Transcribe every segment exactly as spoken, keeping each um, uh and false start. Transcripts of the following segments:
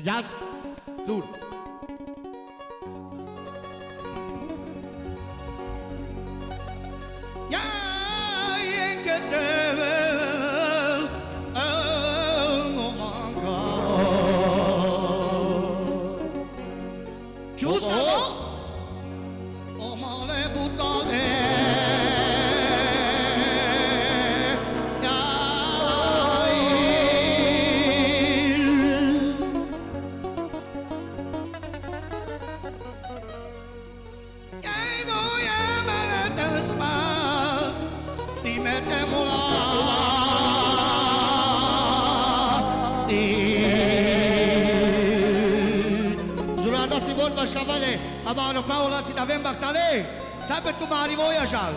Yes, dude. אמרנו כבר אולי שתדבן בקטנה סבא תומר ליבו ישר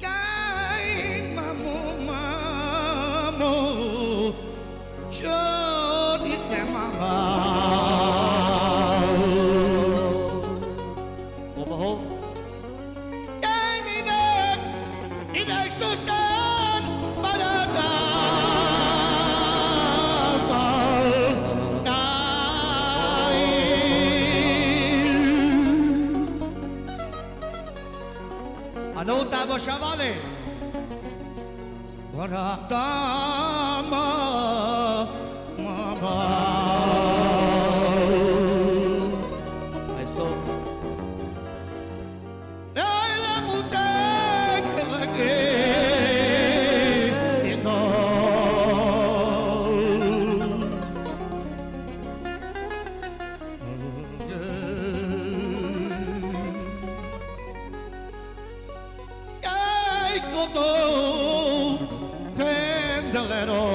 גאי ממו ממו שונית נמרה ובהו גאי מידק אידק סוסטן בלדה Anota vos chavales para dama mamá I saw Ay la puta que la que no Todo pendelero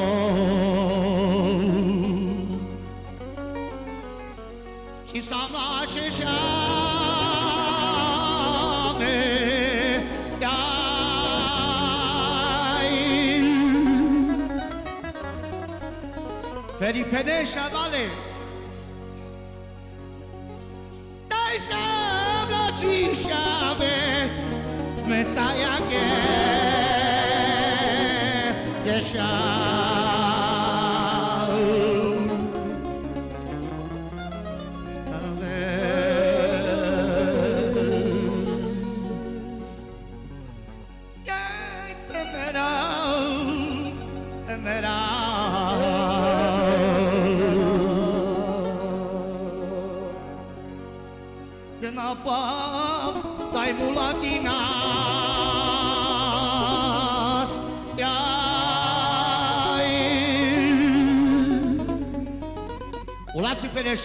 que sama xixame ai pedi pedi chavale dai sabla xixame Messiah again, Yeshua.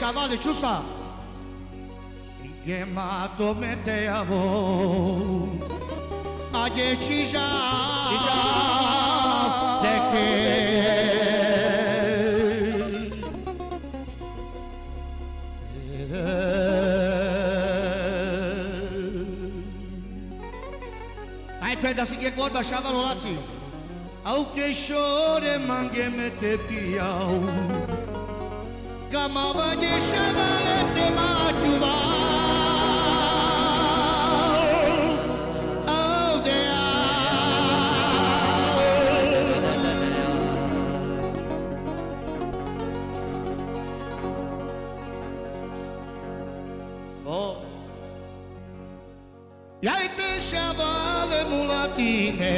Chavale, chusa Quemado mete a voz A gente já De que Aí pede a seguir corda, chaval, olaci Ao que chore mangue mete piau Gamava de chavalete machuval Aldeal Oh E aí tem chavale mulatine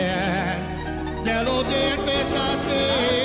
Delo de pesaste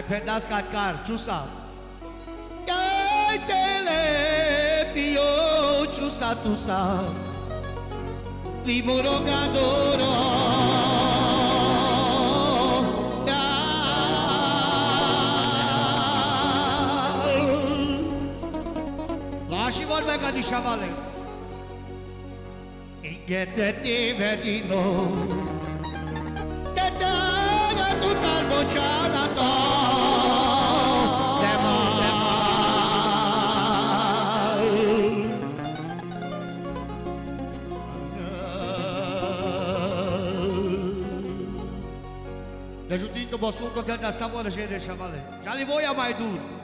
Ai pedaço catcar, chusa. Ai tele tio chusa tusa. Vimuro gadoro. Di chavale e get te vedino te dana tutta bocciata te mai da giudito bosuco che da savore c'è de chavale. Já lhe vou a mais duro.